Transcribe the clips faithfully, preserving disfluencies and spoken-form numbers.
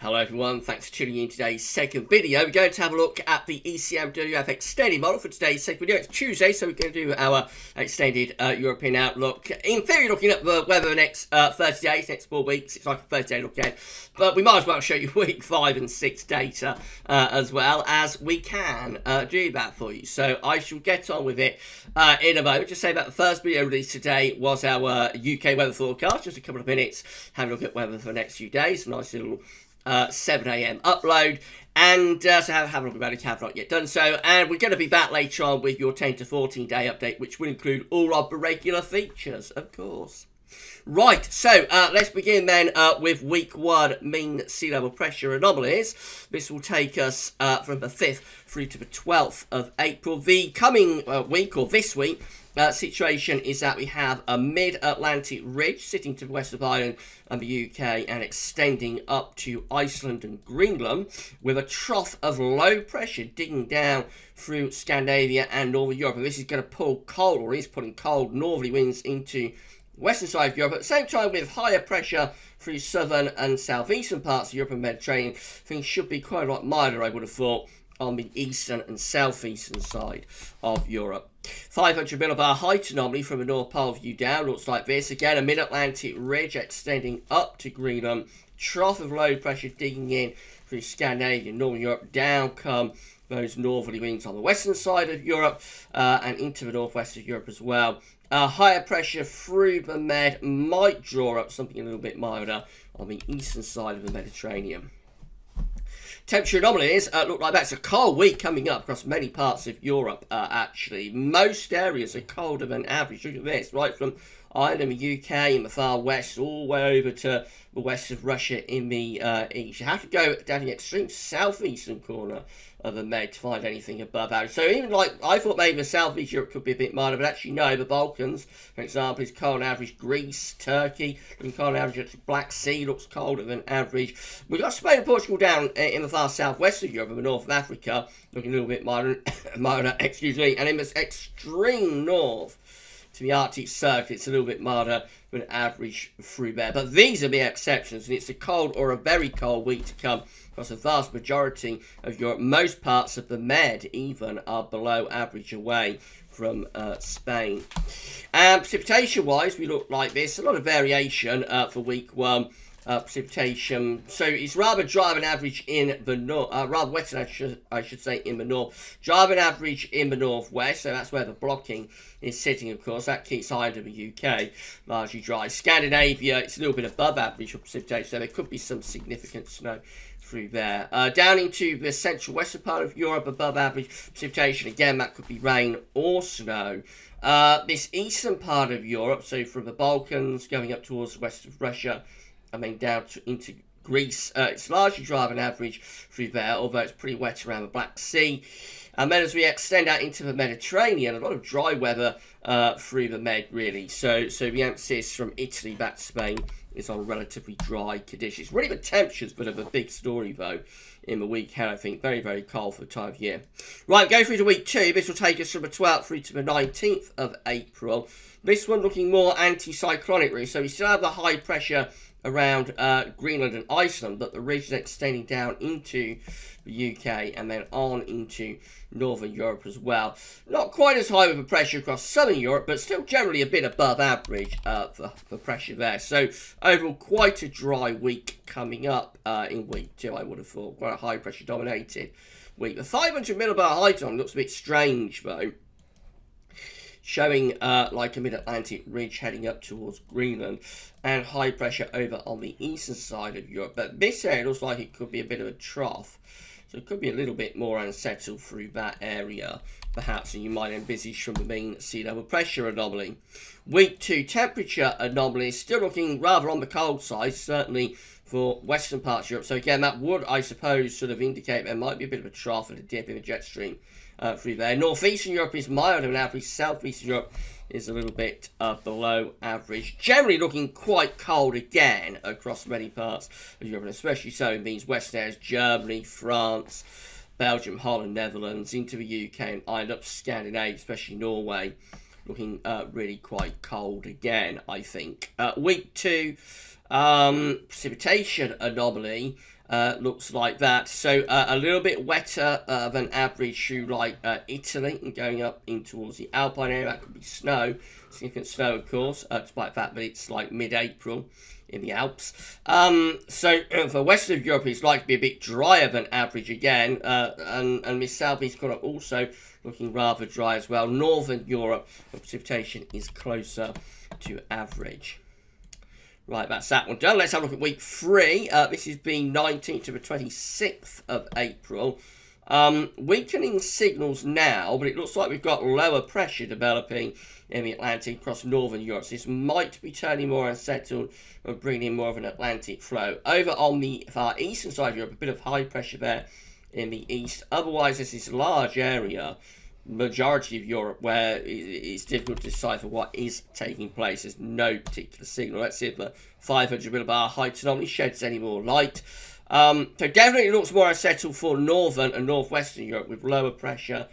Hello everyone, thanks for tuning in today's second video. We're going to have a look at the E C M W F extended model for today's second video. It's Tuesday, so we're going to do our extended uh, European outlook. In theory, looking at the weather the next uh, thirty days, next four weeks. It's like a thirty day look ahead. But we might as well show you week five and six data uh, as well as we can uh, do that for you. So I shall get on with it uh, in a moment. Just say that the first video released today was our U K weather forecast. Just a couple of minutes, have a look at weather for the next few days. Nice little Uh, seven A M upload, and uh, so have, have a look about it if you have not yet done so. And we're going to be back later on with your ten to fourteen day update, which will include all of the regular features, of course. Right, so uh, let's begin then uh, with week one mean sea level pressure anomalies. This will take us uh, from the fifth through to the twelfth of April. The coming uh, week, or this week, Uh, situation is that we have a mid-Atlantic ridge sitting to the west of Ireland and the U K and extending up to Iceland and Greenland, with a trough of low pressure digging down through Scandinavia and northern Europe. And this is going to pull cold, or is pulling cold, northerly winds into western side of Europe, at the same time with higher pressure through southern and southeastern parts of Europe and Mediterranean. Things should be quite a lot milder, I would have thought, on the eastern and southeastern side of Europe. five hundred millibar height anomaly from the North Pole view down looks like this. Again, a mid-Atlantic ridge extending up to Greenland. Trough of low pressure digging in through Scandinavia, northern Europe. Down come those northerly winds on the western side of Europe uh, and into the northwest of Europe as well. Uh, higher pressure through the Med might draw up something a little bit milder on the eastern side of the Mediterranean. Temperature anomalies uh, look like that. It's a cold week coming up across many parts of Europe, uh, actually. Most areas are colder than average. Look at this, right from Ireland, the U K, in the far west, all the way over to the west of Russia in the uh, east. You have to go down the extreme southeastern corner of the Med to find anything above average. So even like, I thought maybe the southeast Europe could be a bit milder, but actually no, the Balkans, for example, is cold on average. Greece, Turkey, looking cold on average. The Black Sea looks colder than average. We've got Spain and Portugal down in the far southwest of Europe and the north of Africa, looking a little bit milder, milder excuse me, and in this extreme north, to the Arctic Circle, it's a little bit milder than average through there. But these are the exceptions, and it's a cold or a very cold week to come across a vast majority of Europe. Most parts of the Med even are below average away from uh, Spain. And precipitation-wise, we look like this. A lot of variation uh, for week one. Uh, precipitation, so it's rather dry than average in the north, uh, rather wet than I should, I should say in the north, dry than average in the northwest, so that's where the blocking is sitting, of course, that keeps Ireland and the U K largely dry. Scandinavia, it's a little bit above average for precipitation, so there could be some significant snow through there. Uh, down into the central western part of Europe, above average precipitation, again that could be rain or snow. Uh, this eastern part of Europe, so from the Balkans going up towards the west of Russia, I mean, down to, into Greece. Uh, it's largely dry than average through there, although it's pretty wet around the Black Sea. And then as we extend out into the Mediterranean, a lot of dry weather uh, through the Med, really. So, so the emphasis from Italy back to Spain is on relatively dry conditions. Really, the temperatures, but of a big story, though, in the week ahead, I think. Very, very cold for the time of year. Right, go through to week two. This will take us from the twelfth through to the nineteenth of April. This one looking more anti-cyclonic, really. So we still have the high pressure around uh, Greenland and Iceland, but the ridge is extending down into the U K and then on into northern Europe as well. Not quite as high with the pressure across southern Europe, but still generally a bit above average uh, for, for pressure there. So overall, quite a dry week coming up uh, in week two, I would have thought. Quite a high pressure dominated week. The five hundred millibar height on looks a bit strange, though, showing uh, like a mid-Atlantic ridge heading up towards Greenland and high pressure over on the eastern side of Europe. But this area looks like it could be a bit of a trough. So it could be a little bit more unsettled through that area, perhaps, and you might envisage from the mean sea level pressure anomaly. Week two temperature anomaly still looking rather on the cold side, certainly for western parts of Europe. So again, that would, I suppose, sort of indicate there might be a bit of a trough and a dip in the jet stream uh, through there. Northeastern Europe is milder than average. Southeastern Europe is a little bit uh, below average. Generally looking quite cold again across many parts of Europe, and especially so in these western areas, Germany, France, Belgium, Holland, Netherlands, into the U K and Ireland, up to Scandinavia, especially Norway. looking uh, really quite cold again, I think. Uh, week two, um, precipitation anomaly uh, looks like that. So uh, a little bit wetter uh, than average through like uh, Italy and going up in towards the Alpine area. That could be snow, significant snow, of course, uh, despite the fact that it's like mid-April in the Alps. Um, so for west of Europe, it's likely to be a bit drier than average again, uh, and, and Miss Southeast Corner also looking rather dry as well. Northern Europe, the precipitation is closer to average. Right, that's that one done. Let's have a look at week three. Uh, this is being nineteenth to the twenty-sixth of April. Um, weakening signals now, but it looks like we've got lower pressure developing in the Atlantic across northern Europe. So this might be turning more unsettled and bringing in more of an Atlantic flow. Over on the far eastern side of Europe, a bit of high pressure there in the east. Otherwise, there's this large area, majority of Europe, where it's difficult to decipher what is taking place. There's no particular signal. Let's see if the five hundred millibar height anomaly sheds any more light. Um, so definitely looks more unsettled for northern and northwestern Europe, with lower pressure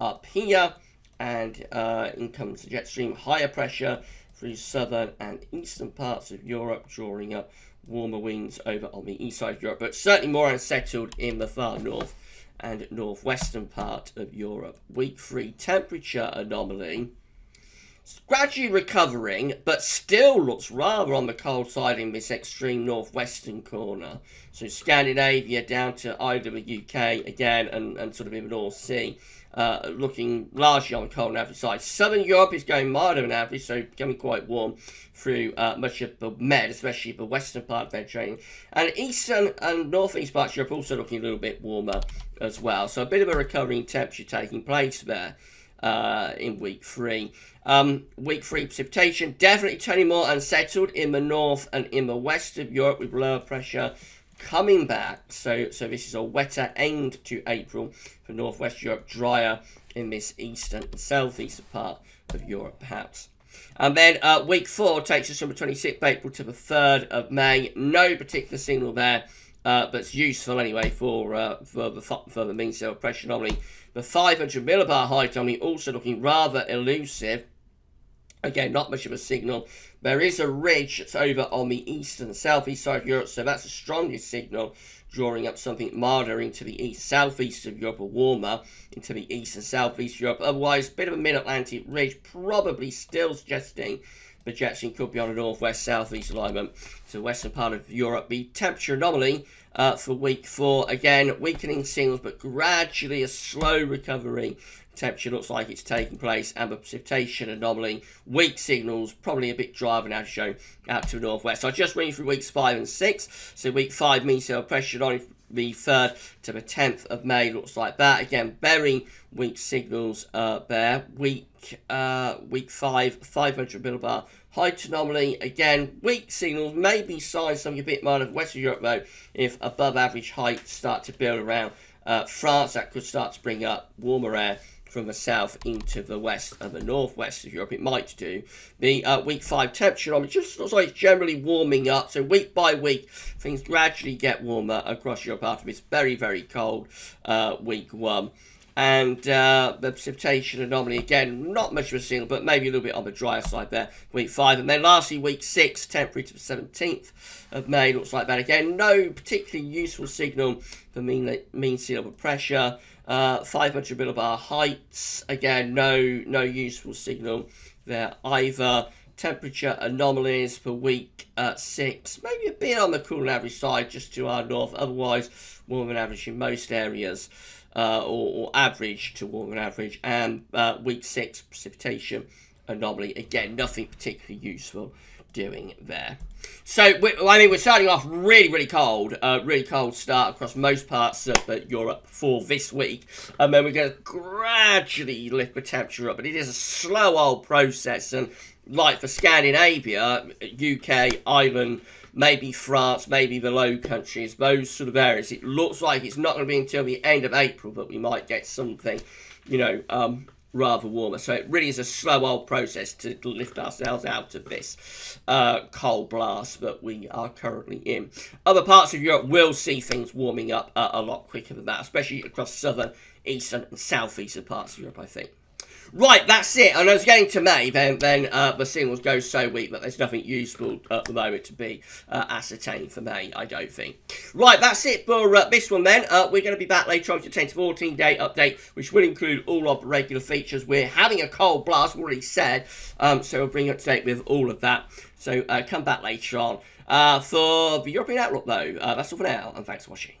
up here, and uh, in comes the jet stream, higher pressure through southern and eastern parts of Europe, drawing up warmer winds over on the east side of Europe, but certainly more unsettled in the far north and northwestern part of Europe. Week three temperature anomaly. It's gradually recovering, but still looks rather on the cold side in this extreme northwestern corner. So Scandinavia down to either the U K again, and, and sort of in the North Sea, uh, looking largely on the cold and average side. Southern Europe is going milder than average, so becoming quite warm through uh, much of the Med, especially the western part of the Mediterranean. And eastern and northeast parts of Europe also looking a little bit warmer as well. So a bit of a recovering temperature taking place there. Uh, in week three. Um, week three precipitation definitely turning more unsettled in the north and in the west of Europe, with lower pressure coming back. So, so this is a wetter end to April for northwest Europe, drier in this eastern and southeastern part of Europe, perhaps. And then uh, week four takes us from the twenty-sixth of April to the third of May. No particular signal there. Uh, but it's useful anyway for uh, for the for the mean cell pressure anomaly. The five hundred millibar height anomaly also looking rather elusive. Again, not much of a signal. There is a ridge that's over on the east and southeast side of Europe, so that's the strongest signal, drawing up something milder into the east, southeast of Europe, or warmer into the east and southeast Europe. Otherwise, a bit of a mid-Atlantic ridge, probably still suggesting the jet stream could be on a northwest-southeast alignment to the western part of Europe. The temperature anomaly uh, for week four, again, weakening signals, but gradually a slow recovery. Temperature looks like it's taking place, and the precipitation anomaly, weak signals, probably a bit drier than I've shown out to the northwest. So I just read through weeks five and six. So week five, mean cell pressure anomaly, the third to the tenth of May looks like that. Again, very weak signals uh, there. Week uh, week five, five hundred millibar height anomaly. Again, weak signals, maybe signs something a bit milder of Western Europe though. If above average heights start to build around uh, France, that could start to bring up warmer air from the south into the west and the northwest of Europe. It might do. The uh, week five temperature anomaly just looks like it's generally warming up. So week by week, things gradually get warmer across Europe after this very, very cold uh, week one. And uh, the precipitation anomaly, again, not much of a signal, but maybe a little bit on the drier side there, week five. And then lastly, week six, temporary to the seventeenth of May, looks like that. Again, no particularly useful signal for mean, mean sea level pressure. Uh, five hundred millibar heights, again, no no useful signal there either. Temperature anomalies for week uh, six, maybe a bit on the cool and average side, just to our north. Otherwise, warmer than average in most areas, uh, or, or average to warmer than average. And uh, week six precipitation anomaly, again, nothing particularly useful doing there. So we, I mean, we're starting off really, really cold, uh, really cold start across most parts of uh, Europe for this week, and then we're going to gradually lift the temperature up. But it is a slow old process, and like for Scandinavia, U K, Ireland, maybe France, maybe the Low Countries, those sort of areas, it looks like it's not going to be until the end of April that we might get something, you know, um, rather warmer. So it really is a slow old process to lift ourselves out of this uh, cold blast that we are currently in. Other parts of Europe will see things warming up uh, a lot quicker than that, especially across southern, eastern and southeastern parts of Europe, I think. Right, that's it. And I was getting to May, then then uh, the signals go so weak that there's nothing useful at the moment to be uh, ascertained for May, I don't think. Right, that's it for uh, this one then. Uh, we're going to be back later on to ten to fourteen day update, which will include all of the regular features. We're having a cold blast, already said, um, so we'll bring you up to date with all of that. So uh, come back later on. Uh, for the European Outlook, though, uh, that's all for now, and thanks for watching.